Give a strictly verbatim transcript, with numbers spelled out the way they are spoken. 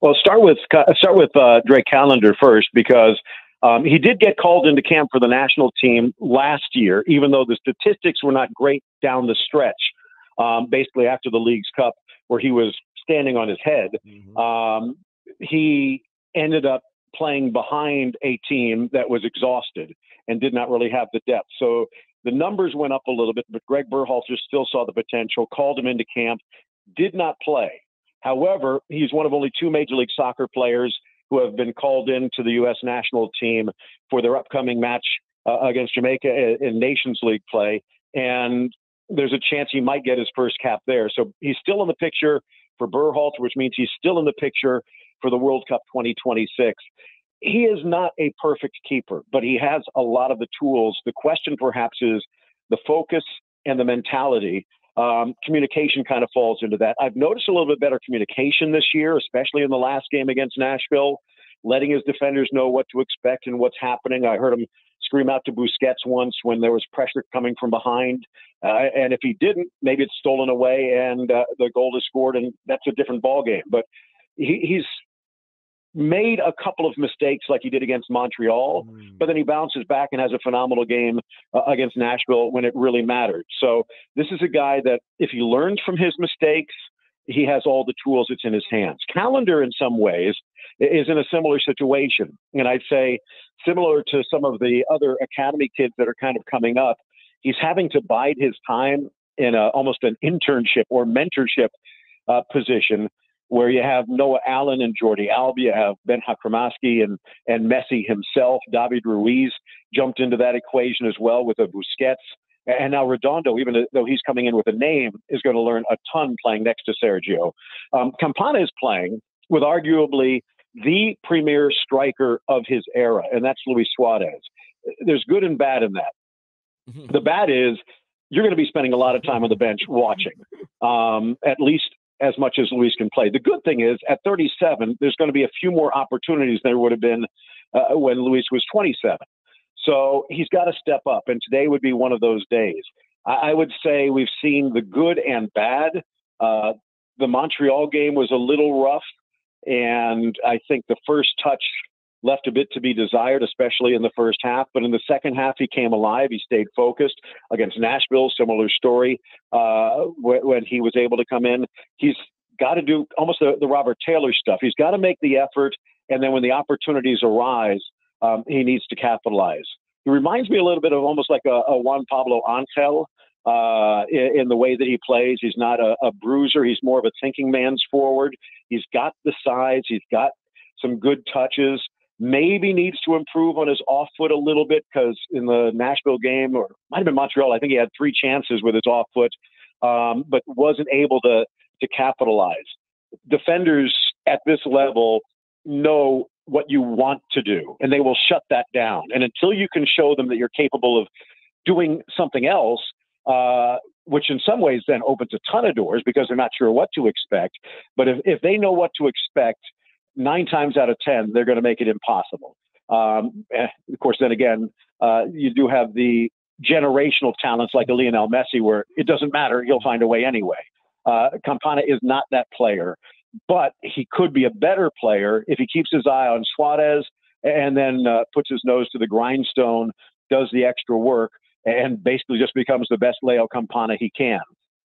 Well, start with start with uh, Drake Callender first, because um, he did get called into camp for the national team last year, even though the statistics were not great down the stretch, um, basically after the League's Cup, where he was standing on his head. Mm-hmm. Um, he ended up playing behind a team that was exhausted and did not really have the depth. So the numbers went up a little bit, but Greg Berhalter still saw the potential, called him into camp, did not play. However, he's one of only two Major League Soccer players who have been called in to the U S national team for their upcoming match uh, against Jamaica in Nations League play. And there's a chance he might get his first cap there. So he's still in the picture for Berhalter, which means he's still in the picture for the World Cup twenty twenty-six. He is not a perfect keeper, but he has a lot of the tools. The question perhaps is the focus and the mentality. Um, communication kind of falls into that. I've noticed a little bit better communication this year, especially in the last game against Nashville, letting his defenders know what to expect and what's happening. I heard him scream out to Busquets once when there was pressure coming from behind. Uh, and if he didn't, maybe it's stolen away and uh, the goal is scored, and that's a different ballgame. But he, he's made a couple of mistakes like he did against Montreal, but then he bounces back and has a phenomenal game uh, against Nashville when it really mattered. So this is a guy that if he learns from his mistakes, he has all the tools. It's in his hands. Callender in some ways is in a similar situation. And I'd say similar to some of the other academy kids that are kind of coming up, he's having to bide his time in a, almost an internship or mentorship uh, position, where you have Noah Allen and Jordi Alba, you have Ben Hakromaski and, and Messi himself. David Ruiz jumped into that equation as well with a Busquets. And now Redondo, even though he's coming in with a name, is going to learn a ton playing next to Sergio. Um, Campana is playing with arguably the premier striker of his era, and that's Luis Suarez. There's good and bad in that. The bad is you're going to be spending a lot of time on the bench watching, um, at least as much as Luis can play. The good thing is at thirty-seven, there's going to be a few more opportunities than there would have been uh, when Luis was twenty-seven. So he's got to step up, and today would be one of those days. I, I would say we've seen the good and bad. Uh, the Montreal game was a little rough, and I think the first touch left a bit to be desired, especially in the first half. But in the second half, he came alive. He stayed focused. Against Nashville, similar story. Uh, when, when he was able to come in, he's got to do almost the, the Robert Taylor stuff. He's got to make the effort, and then when the opportunities arise, um, he needs to capitalize. He reminds me a little bit of almost like a, a Juan Pablo Angel uh, in, in the way that he plays. He's not a, a bruiser. He's more of a thinking man's forward. He's got the size. He's got some good touches. Maybe needs to improve on his off foot a little bit, because in the Nashville game, or might have been Montreal, I think he had three chances with his off foot, um, but wasn't able to to capitalize. Defenders at this level know what you want to do, and they will shut that down. And until you can show them that you're capable of doing something else, uh, which in some ways then opens a ton of doors because they're not sure what to expect. But if, if they know what to expect, nine times out of ten, they're going to make it impossible. Um, of course, then again, uh, you do have the generational talents like a Lionel Messi, where it doesn't matter, he'll find a way anyway. Uh, Campana is not that player, but he could be a better player if he keeps his eye on Suarez and then uh, puts his nose to the grindstone, does the extra work, and basically just becomes the best Leo Campana he can.